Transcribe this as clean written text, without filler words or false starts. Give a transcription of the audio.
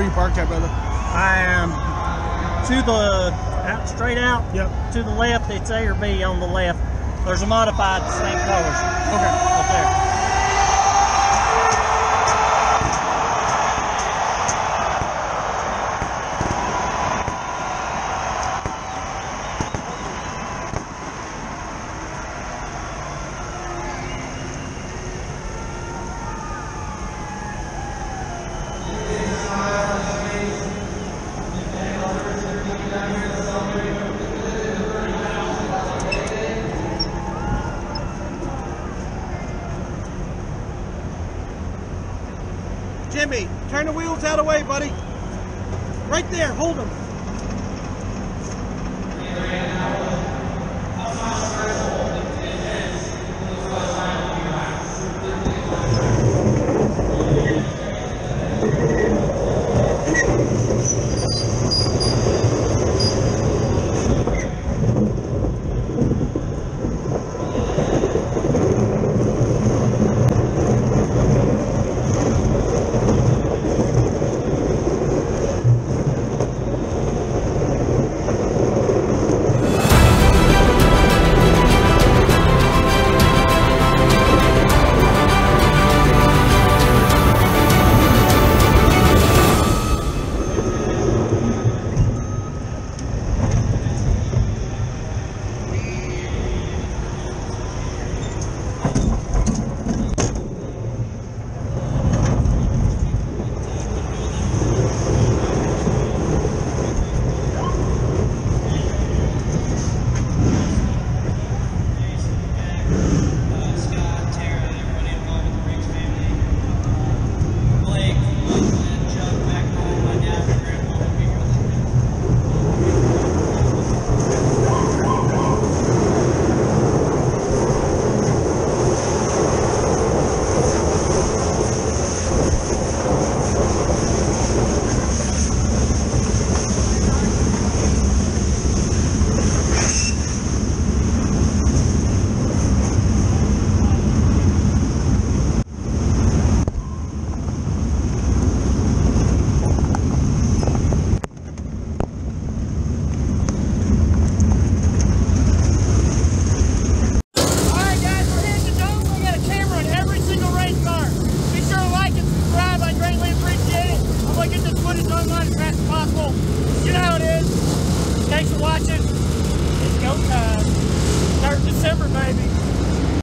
Where you parked at, brother? I am to the out, straight out. Yep. To the left. It's A or B on the left. There's a modified, same colors. Okay. Up there. Jimmy, turn the wheels out of the way, buddy. Right there, hold them.